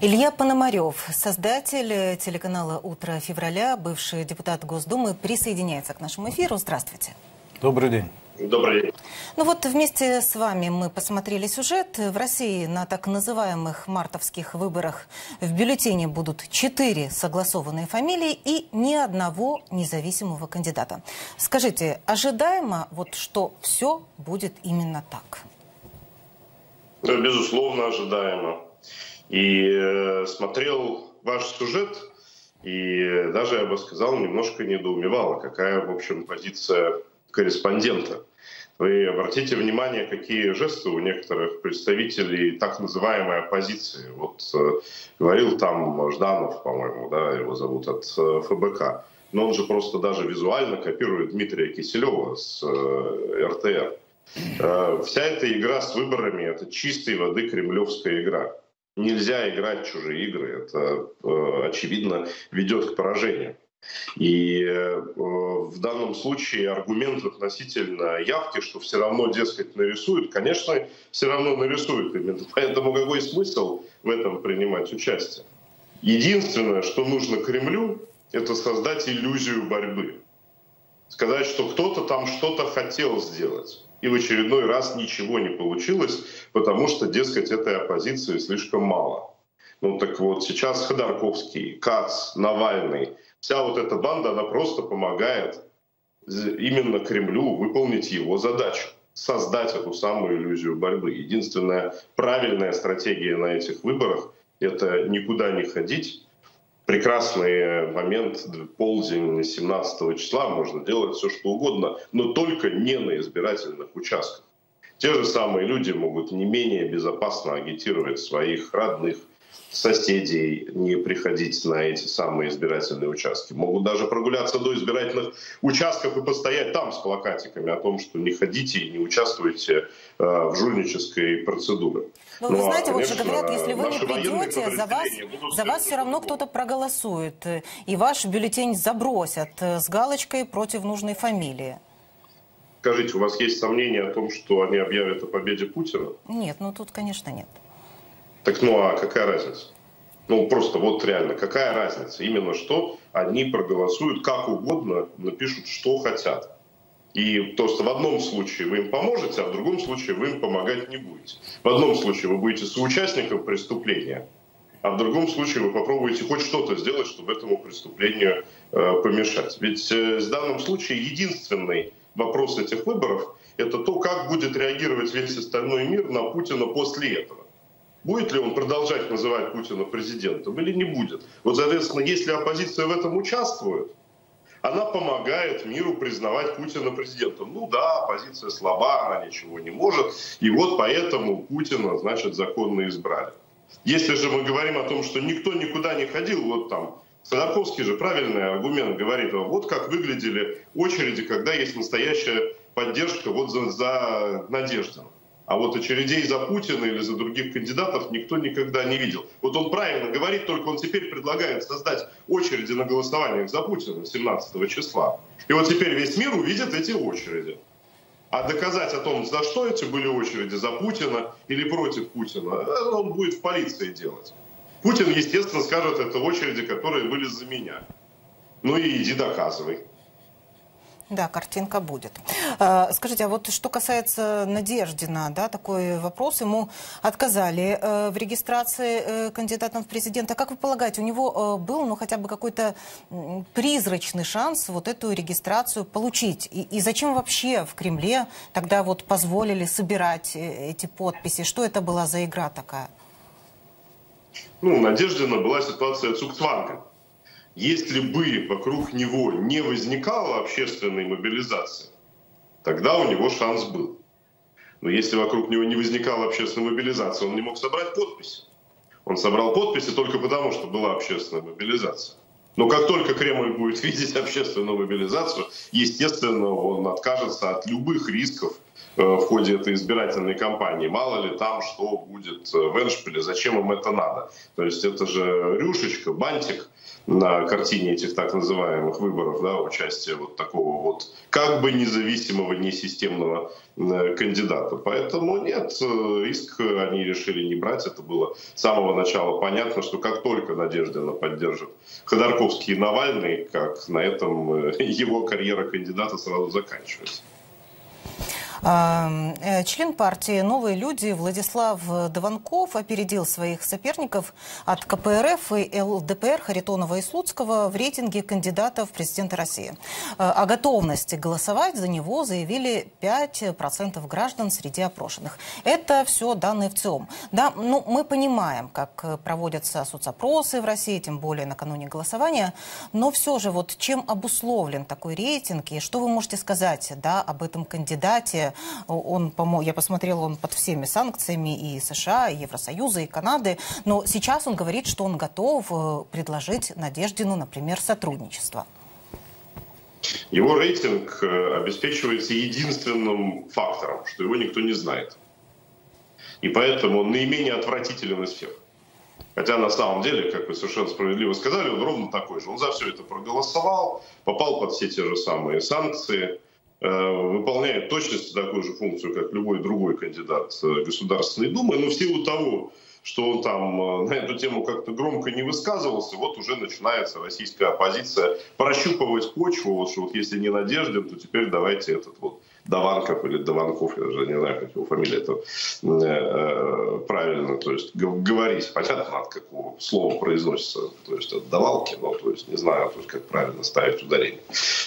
Илья Пономарев, создатель телеканала «Утро февраля», бывший депутат Госдумы, присоединяется к нашему эфиру. Здравствуйте. Добрый день. Добрый день. Ну вот вместе с вами мы посмотрели сюжет. В России на так называемых мартовских выборах в бюллетене будут 4 согласованные фамилии и ни одного независимого кандидата. Скажите, ожидаемо, вот, что все будет именно так? Да, безусловно, ожидаемо. И смотрел ваш сюжет, и даже, я бы сказал, немножко недоумевало, какая, в общем, позиция корреспондента. Вы обратите внимание, какие жесты у некоторых представителей так называемой оппозиции. Вот говорил там Жданов, по-моему, да, его зовут, от ФБК. Но он же просто даже визуально копирует Дмитрия Киселева с РТР. Вся эта игра с выборами – это чистой воды кремлевская игра. Нельзя играть в чужие игры, это, очевидно, ведет к поражению. И в данном случае аргумент относительно явки, что все равно, дескать, нарисуют, конечно, все равно нарисуют именно. Поэтому какой смысл в этом принимать участие? Единственное, что нужно Кремлю, это создать иллюзию борьбы. Сказать, что кто-то там что-то хотел сделать. И в очередной раз ничего не получилось, потому что, дескать, этой оппозиции слишком мало. Ну так вот, сейчас Ходорковский, Кац, Навальный, вся вот эта банда, она просто помогает именно Кремлю выполнить его задачу. Создать эту самую иллюзию борьбы. Единственная правильная стратегия на этих выборах – это никуда не ходить. Прекрасный момент, полдень 17 числа, можно делать все, что угодно, но только не на избирательных участках. Те же самые люди могут не менее безопасно агитировать своих родных, соседей, не приходить на эти самые избирательные участки. Могут даже прогуляться до избирательных участков и постоять там с плакатиками о том, что не ходите и не участвуйте в жульнической процедуре. Но вы знаете, конечно, вот же говорят, если вы не придете, за вас все равно кто-то проголосует, и ваш бюллетень забросят с галочкой против нужной фамилии. Скажите, у вас есть сомнения о том, что они объявят о победе Путина? Нет, ну тут, конечно, нет. Так ну а какая разница? Ну просто вот реально, какая разница? Именно что одни проголосуют как угодно, напишут, что хотят. И просто в одном случае вы им поможете, а в другом случае вы им помогать не будете. В одном случае вы будете соучастником преступления, а в другом случае вы попробуете хоть что-то сделать, чтобы этому преступлению помешать. Ведь в данном случае единственный вопрос этих выборов – это то, как будет реагировать весь остальной мир на Путина после этого. Будет ли он продолжать называть Путина президентом или не будет? Вот, соответственно, если оппозиция в этом участвует, она помогает миру признавать Путина президентом. Ну да, оппозиция слаба, она ничего не может, и вот поэтому Путина, значит, законно избрали. Если же мы говорим о том, что никто никуда не ходил, вот там, Ходорковский же правильный аргумент говорит, вот как выглядели очереди, когда есть настоящая поддержка вот за Надеждину. А вот очередей за Путина или за других кандидатов никто никогда не видел. Вот он правильно говорит, только он теперь предлагает создать очереди на голосованиях за Путина 17 числа. И вот теперь весь мир увидит эти очереди. А доказать о том, за что эти были очереди, за Путина или против Путина, он будет в полиции делать. Путин, естественно, скажет, это очереди, которые были за меня. Ну и иди доказывай. Да, картинка будет. Скажите, а вот что касается Надеждина, да, такой вопрос, ему отказали в регистрации кандидатом в президенты. Как вы полагаете, у него был, ну, хотя бы какой-то призрачный шанс вот эту регистрацию получить? И зачем вообще в Кремле тогда вот позволили собирать эти подписи? Что это была за игра такая? Ну, у Надеждина была ситуация Цугцванга. Если бы вокруг него не возникало общественной мобилизации, тогда у него шанс был. Но если вокруг него не возникала общественная мобилизация, он не мог собрать подписи. Он собрал подписи только потому, что была общественная мобилизация. Но как только Кремль будет видеть общественную мобилизацию, естественно, он откажется от любых рисков в ходе этой избирательной кампании. Мало ли там, что будет в эндшпиле, зачем им это надо. То есть это же рюшечка, бантик на картине этих так называемых выборов, да, участие вот такого вот как бы независимого, несистемного кандидата. Поэтому нет, риск они решили не брать. Это было с самого начала понятно, что как только Надеждина поддержит Ходорковский и Навальный, как на этом его карьера кандидата сразу заканчивается. Член партии «Новые люди» Владислав Даванков опередил своих соперников от КПРФ и ЛДПР Харитонова и Слуцкого в рейтинге кандидатов в президенты России. О готовности голосовать за него заявили 5% граждан среди опрошенных. Это все данные в ЦИОМ. Да, ну, мы понимаем, как проводятся соцопросы в России, тем более накануне голосования, но все же вот чем обусловлен такой рейтинг и что вы можете сказать, да, об этом кандидате? Он, я посмотрела, он под всеми санкциями и США, и Евросоюза, и Канады. Но сейчас он говорит, что он готов предложить Надеждину, например, сотрудничество. Его рейтинг обеспечивается единственным фактором, что его никто не знает. И поэтому он наименее отвратителен из всех. Хотя на самом деле, как вы совершенно справедливо сказали, он ровно такой же. Он за все это проголосовал, попал под все те же самые санкции, выполняет точности такую же функцию, как любой другой кандидат Государственной Думы, но в силу того, что он там на эту тему как-то громко не высказывался, вот уже начинается российская оппозиция прощупывать почву, вот, что вот если не Надеждин, то теперь давайте этот вот Даванков или Даванков, я даже не знаю, как его фамилия это правильно, то есть говорить, понятно, от какого слова произносится, то есть от давалки, но то есть не знаю, то есть, как правильно ставить ударение.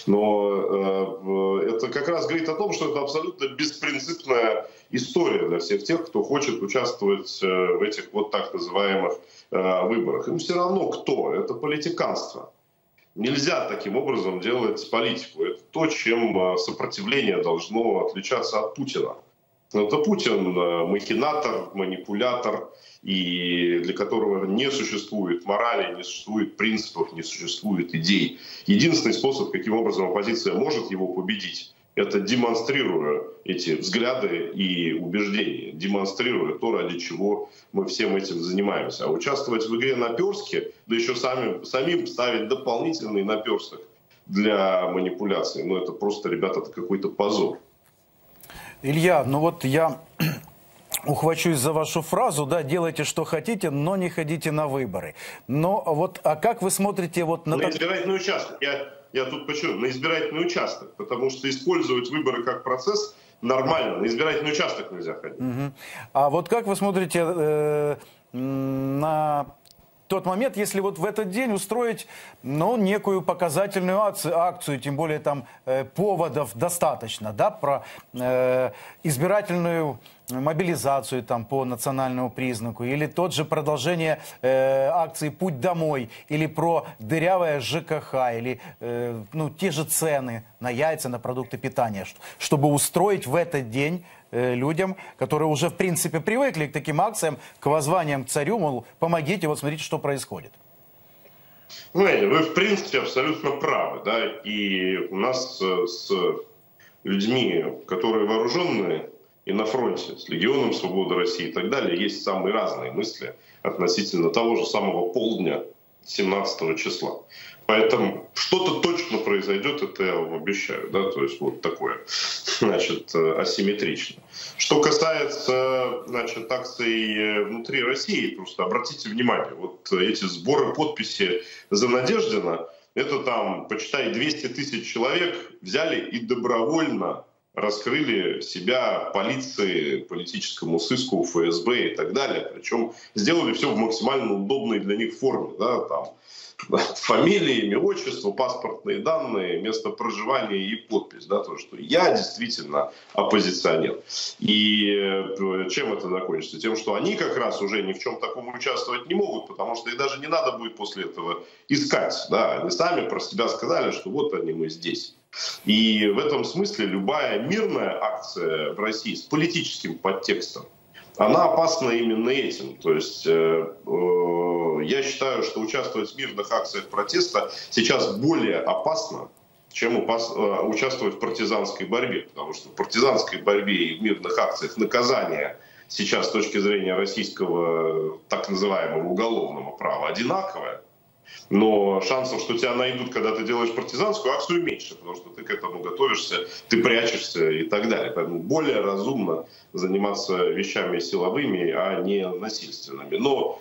Но это как раз говорит о том, что это абсолютно беспринципная история для всех тех, кто хочет участвовать в этих вот так называемых выборах. Им все равно кто, это политиканство. Нельзя таким образом делать политику. Это то, чем сопротивление должно отличаться от Путина. Это Путин махинатор, манипулятор, и для которого не существует морали, не существует принципов, не существует идей. Единственный способ, каким образом оппозиция может его победить, это демонстрируя эти взгляды и убеждения, демонстрируя то, ради чего мы всем этим занимаемся. А участвовать в игре наперстки, да еще самим ставить дополнительный наперсток для манипуляции, ну это просто, ребята, это какой-то позор. Илья, ну вот я ухвачусь за вашу фразу, да, делайте, что хотите, но не ходите на выборы. Но вот, а как вы смотрите вот на... избирательный участок, я тут почему? На избирательный участок, потому что использовать выборы как процесс нормально, на избирательный участок нельзя ходить. Угу. А вот как вы смотрите на тот момент, если вот в этот день устроить, ну, некую показательную акцию, тем более там поводов достаточно, да, про избирательную мобилизацию там по национальному признаку, или тот же продолжение акции «Путь домой», или про дырявое ЖКХ, или ну, те же цены на яйца, на продукты питания, чтобы устроить в этот день людям, которые уже в принципе привыкли к таким акциям, к воззваниям к царю, мол, помогите, вот смотрите, что происходит. Знаете, вы в принципе абсолютно правы, да, и у нас с людьми, которые вооруженные и на фронте, с Легионом Свободы России и так далее, есть самые разные мысли относительно того же самого полдня 17 числа. Поэтому что-то точно произойдет, это я вам обещаю, да, то есть вот такое, значит, асимметрично. Что касается, значит, акций внутри России, просто обратите внимание, вот эти сборы подписи за Надеждина, это там, почитай, 200 тысяч человек взяли и добровольно раскрыли себя полиции, политическому сыску, ФСБ и так далее. Причем сделали все в максимально удобной для них форме. Да, там, фамилия, имя, отчество, паспортные данные, место проживания и подпись. Да, то, что я действительно оппозиционер. И чем это закончится? Тем, что они как раз уже ни в чем таком участвовать не могут, потому что и даже не надо будет после этого искать. Да. Они сами про себя сказали, что вот они, мы здесь. И в этом смысле любая мирная акция в России с политическим подтекстом, она опасна именно этим. То есть я считаю, что участвовать в мирных акциях протеста сейчас более опасно, чем участвовать в партизанской борьбе. Потому что в партизанской борьбе и в мирных акциях наказание сейчас с точки зрения российского так называемого уголовного права одинаковое. Но шансов, что тебя найдут, когда ты делаешь партизанскую акцию, меньше, потому что ты к этому готовишься, ты прячешься и так далее. Поэтому более разумно заниматься вещами силовыми, а не насильственными. Но,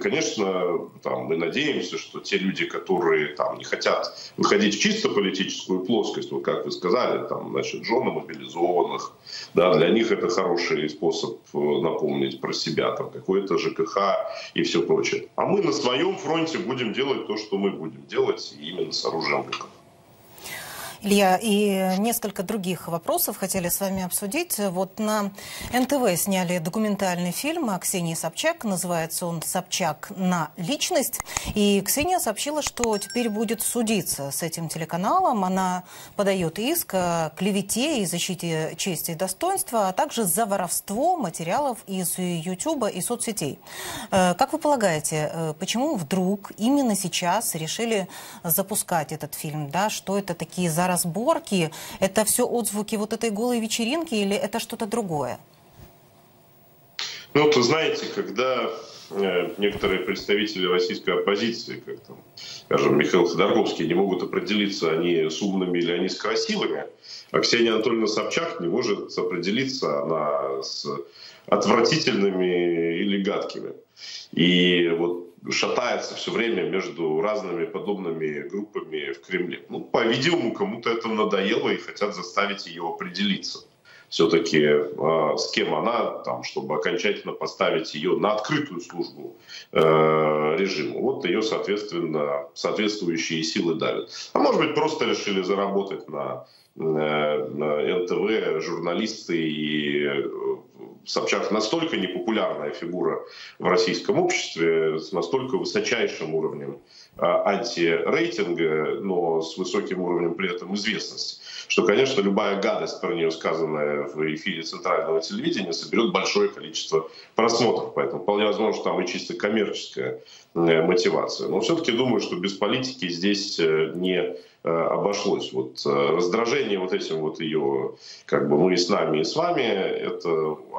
конечно, там, мы надеемся, что те люди, которые там, не хотят выходить в чисто политическую плоскость, вот как вы сказали, там, значит, жены мобилизованных, да, для них это хороший способ напомнить про себя, какое-то ЖКХ и все прочее. А мы на своем фронте будем делать то, что мы будем делать, именно с оружием в руках. Илья, и несколько других вопросов хотели с вами обсудить. Вот на НТВ сняли документальный фильм о Ксении Собчак. Называется он «Собчак на личность». И Ксения сообщила, что теперь будет судиться с этим телеканалом. Она подает иск о клевете и защите чести и достоинства, а также за воровство материалов из Ютуба и соцсетей. Как вы полагаете, почему вдруг именно сейчас решили запускать этот фильм? Да? Что это такие за разборки? Это все отзвуки вот этой голой вечеринки или это что-то другое? Ну, то знаете, когда некоторые представители российской оппозиции, как там, скажем, Михаил Ходорковский, не могут определиться, они с умными или они с красивыми, а Аксения Анатольевна Собчак не может определиться, она с отвратительными или гадкими. И вот шатается все время между разными подобными группами в Кремле. Ну, по-видимому, кому-то это надоело и хотят заставить ее определиться. Все-таки с кем она, там, чтобы окончательно поставить ее на открытую службу режиму. Вот ее, соответственно, соответствующие силы давят. А может быть, просто решили заработать на НТВ журналисты и... Собчак настолько непопулярная фигура в российском обществе, с настолько высочайшим уровнем антирейтинга, но с высоким уровнем при этом известности, что, конечно, любая гадость про нее, сказанная в эфире центрального телевидения, соберет большое количество просмотров. Поэтому вполне возможно, что там и чисто коммерческая мотивация. Но все-таки думаю, что без политики здесь не обошлось. Вот раздражение вот этим вот ее, как бы мы с нами и с вами, это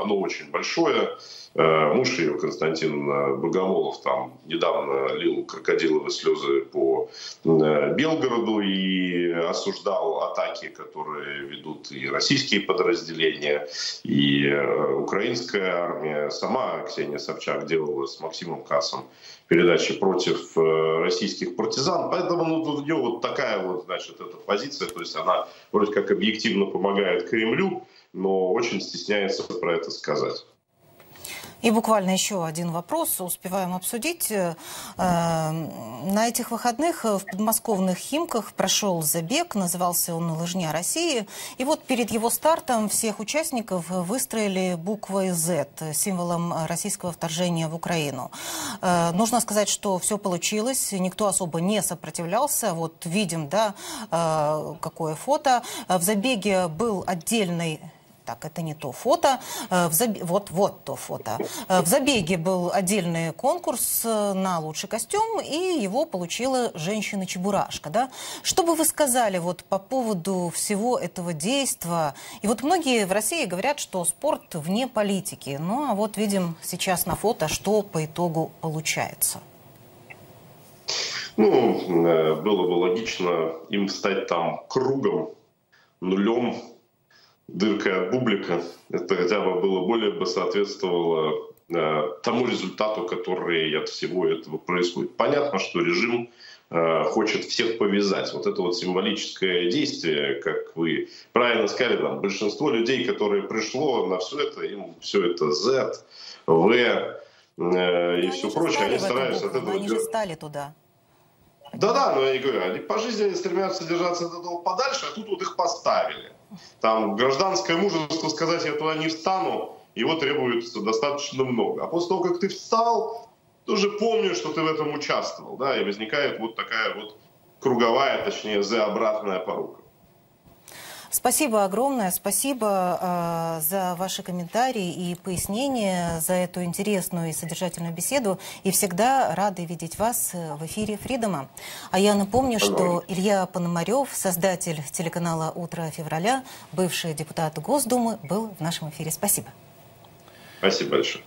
оно очень большое. Муж ее, Константин Богомолов, там недавно лил крокодиловые слезы по Белгороду и осуждал атаки, которые ведут и российские подразделения, и украинская армия. Сама Ксения Собчак делала с Максимом Касом передачи против российских партизан. Поэтому у нее вот такая вот, значит, эта позиция. То есть она вроде как объективно помогает Кремлю, но очень стесняется про это сказать. И буквально еще один вопрос успеваем обсудить. На этих выходных в подмосковных Химках прошел забег, назывался он «Лыжня России». И вот перед его стартом всех участников выстроили буквой Z, символом российского вторжения в Украину. Нужно сказать, что все получилось, никто особо не сопротивлялся. Вот видим, да, какое фото. В забеге был отдельный... Так, это не то фото. Вот то фото. В забеге был отдельный конкурс на лучший костюм, и его получила женщина-чебурашка. Да? Что бы вы сказали вот по поводу всего этого действа? И вот многие в России говорят, что спорт вне политики. Ну, а вот видим сейчас на фото, что по итогу получается. Ну, было бы логично им стать там кругом, нулем, дыркой от бублика. Это хотя бы было более бы соответствовало тому результату, который от всего этого происходит. Понятно, что режим хочет всех повязать. Вот это вот символическое действие, как вы правильно сказали, там, большинство людей, которые пришло на все это, им все это Z, V и все прочее, они стараются от этого... Они же стали туда. Да-да, но я и говорю, они по жизни стремятся держаться от этого подальше, а тут вот их поставили. Там гражданское мужество сказать, я туда не встану, его требуется достаточно много. А после того, как ты встал, ты уже помнишь, что ты в этом участвовал. Да, и возникает вот такая вот круговая, точнее, Z-обратная порука. Спасибо огромное, спасибо за ваши комментарии и пояснения, за эту интересную и содержательную беседу. И всегда рады видеть вас в эфире «Фридома». А я напомню, что Илья Пономарев, создатель телеканала «Утро февраля», бывший депутат Госдумы, был в нашем эфире. Спасибо. Спасибо большое.